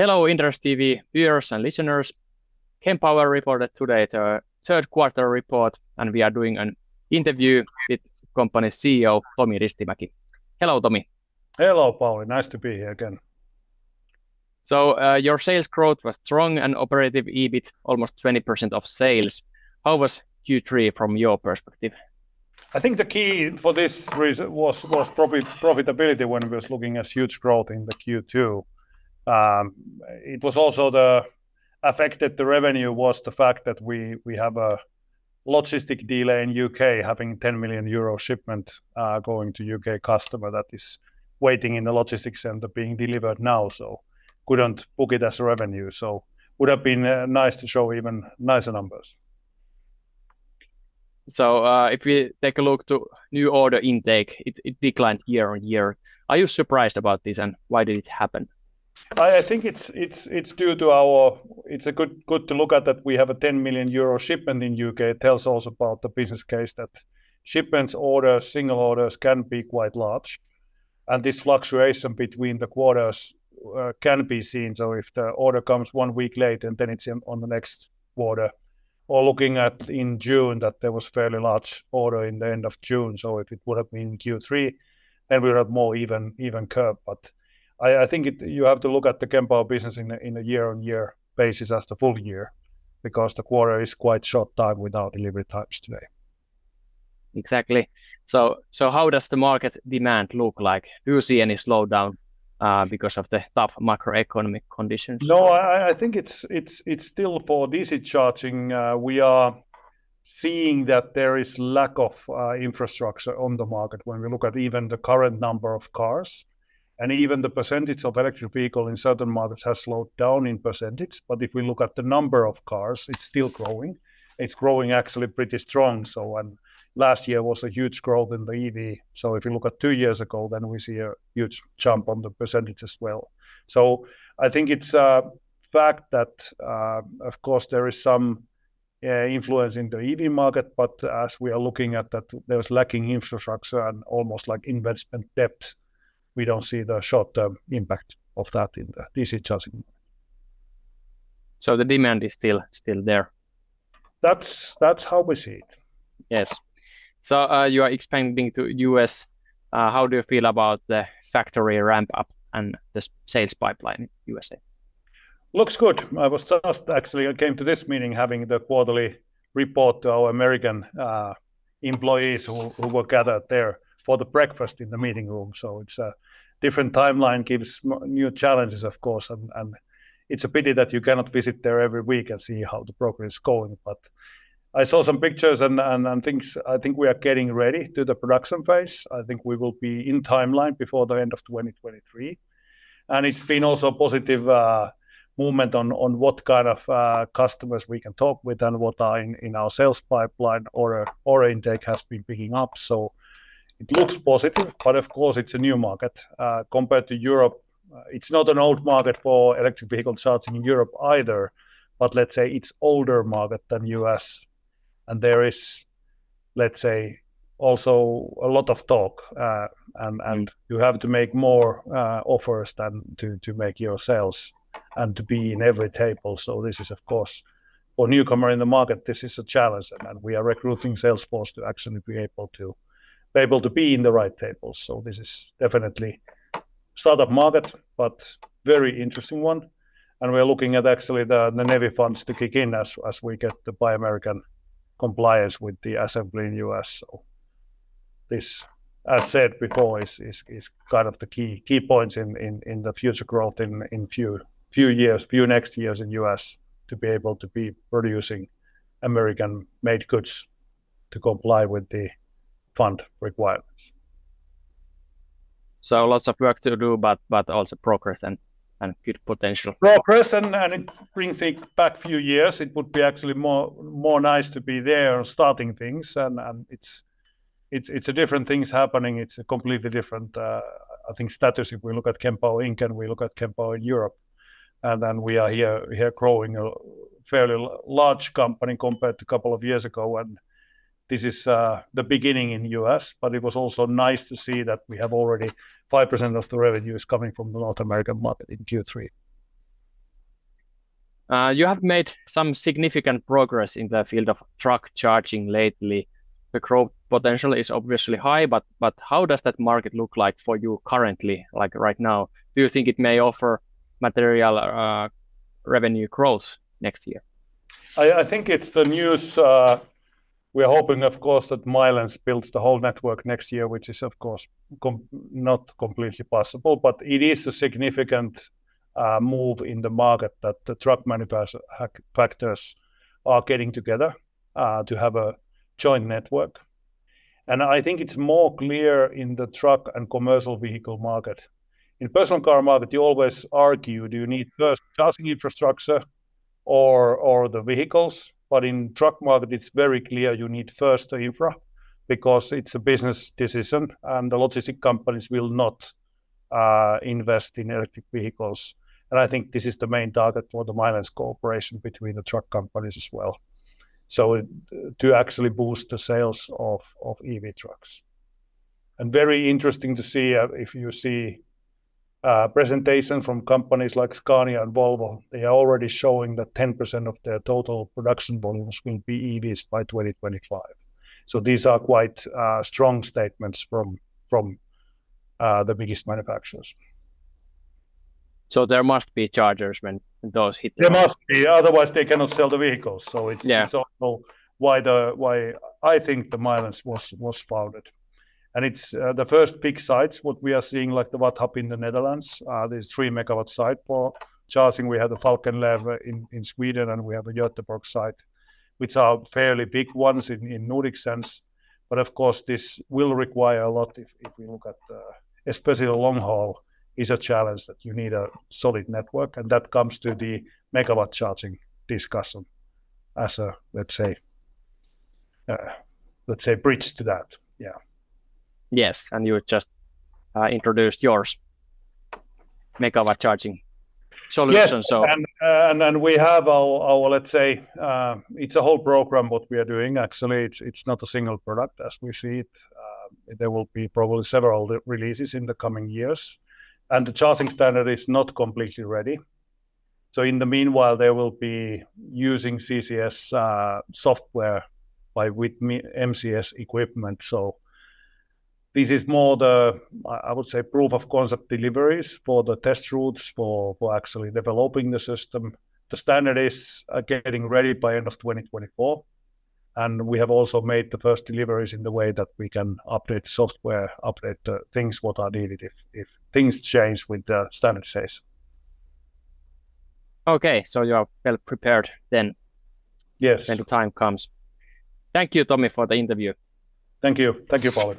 Hello, Inderes TV viewers and listeners. Kempower reported today the third quarter report, and we are doing an interview with company CEO Tomi Ristimäki. Hello, Tomi. Hello, Pauli. Nice to be here again. So your sales growth was strong and operative EBIT almost 20% of sales. How was Q3 from your perspective? I think the key for this reason was profitability when we was looking at huge growth in the Q2. It was also affected the revenue was the fact that we have a logistic delay in UK, having 10 million euro shipment going to UK customer that is waiting in the logistics center being delivered now, so couldn't book it as revenue. So would have been nice to show even nicer numbers. So if we take a look to new order intake, it declined year on year. Are you surprised about this, and why did it happen? I think it's due to it's a good to look at that we have a 10 million euro shipment in UK. It tells us about the business case that shipments, orders, single orders can be quite large. And this fluctuation between the quarters can be seen. So if the order comes 1 week late and then it's on the next quarter, or looking at in June that there was fairly large order in the end of June. So if it would have been Q3, then we would have more even curve. But I think you have to look at the Kempower business in a year-on-year basis as the full year, because the quarter is quite short time without delivery times today. Exactly. So how does the market demand look like? Do you see any slowdown because of the tough macroeconomic conditions? No, I think it's still for DC charging. We are seeing that there is lack of infrastructure on the market when we look at even the current number of cars. And even the percentage of electric vehicle in certain markets has slowed down in percentage. But if we look at the number of cars, it's still growing. It's growing actually pretty strong. So, and last year was a huge growth in the EV. So if you look at 2 years ago, then we see a huge jump on the percentage as well. So I think it's a fact that, of course, there is some influence in the EV market, but as we are looking at that, there's lacking infrastructure and almost like investment debt. We don't see the short-term impact of that in the DC charging. So the demand is still there. That's how we see it. Yes. So you are expanding to US. How do you feel about the factory ramp up and the sales pipeline in USA? Looks good. I was just actually, I came to this meeting having the quarterly report to our American employees who were gathered there for the breakfast in the meeting room. So it's a different timeline, gives new challenges, of course, and it's a pity that you cannot visit there every week and see how the progress is going. But I saw some pictures and things. I think we are getting ready to the production phase. I think we will be in timeline before the end of 2023. And it's been also positive movement on what kind of customers we can talk with and what are in our sales pipeline. Order intake has been picking up. So it looks positive, but of course it's a new market. Compared to Europe, it's not an old market for electric vehicle charging in Europe either, but let's say it's older market than US. And there is, let's say, also a lot of talk and you have to make more offers than to make your sales and to be in every table. So this is, of course, for newcomer in the market, this is a challenge, and we are recruiting sales force to actually be able to be in the right tables. So this is definitely startup market, but very interesting one. And we're looking at actually the NEVI funds to kick in as we get the Buy American compliance with the assembly in US. So this, as said before, is kind of the key points in the future growth in few next years in US, to be able to be producing American made goods to comply with the fund requirements. So lots of work to do, but also progress and good potential. Progress and bring things back a few years. It would be actually more nice to be there starting things, and it's a different things happening. It's a completely different I think status if we look at Kempower Inc. and we look at Kempower in Europe, and then we are here growing a fairly large company compared to a couple of years ago. And this is the beginning in US, but it was also nice to see that we have already 5% of the revenue is coming from the North American market in Q3. You have made some significant progress in the field of truck charging lately. The growth potential is obviously high, but how does that market look like for you currently, like right now? Do you think it may offer material revenue growth next year? I think it's the news. We're hoping, of course, that Mylands builds the whole network next year, which is, of course, not completely possible, but it is a significant move in the market that the truck manufacturers are getting together to have a joint network. And I think it's more clear in the truck and commercial vehicle market. In personal car market, you always argue, do you need first charging infrastructure or the vehicles? But in truck market, it's very clear you need first the infra because it's a business decision and the logistic companies will not invest in electric vehicles. And I think this is the main target for the Mylands cooperation between the truck companies as well. So to actually boost the sales of EV trucks. And very interesting to see if you see presentation from companies like Scania and Volvo, they are already showing that 10% of their total production volumes will be EVs by 2025. So these are quite strong statements from the biggest manufacturers. So there must be chargers when those hit. There must be, otherwise they cannot sell the vehicles. So it's also why I think the Mylands was founded. And it's the first big sites, what we are seeing, like the Watt Hub in the Netherlands, there's 3 megawatt site for charging. We have the Falkenlev in Sweden, and we have a Göteborg site, which are fairly big ones in Nordic sense. But of course, this will require a lot if we look at, especially the long haul, is a challenge that you need a solid network. And that comes to the megawatt charging discussion as a, let's say bridge to that, yeah. Yes, and you just introduced yours, megawatt charging solution. Yes, so and we have our let's say it's a whole program what we are doing. Actually, it's not a single product as we see it. There will be probably several releases in the coming years, and the charging standard is not completely ready. So in the meanwhile, there will be using CCS software with MCS equipment. So. This is more the, I would say, proof of concept deliveries for the test routes for actually developing the system. The standard is getting ready by end of 2024. And we have also made the first deliveries in the way that we can update software, update things what are needed if things change with the standardization. Okay, so you are well prepared then. Yes. When the time comes. Thank you, Tomi, for the interview. Thank you. Thank you, Pauli.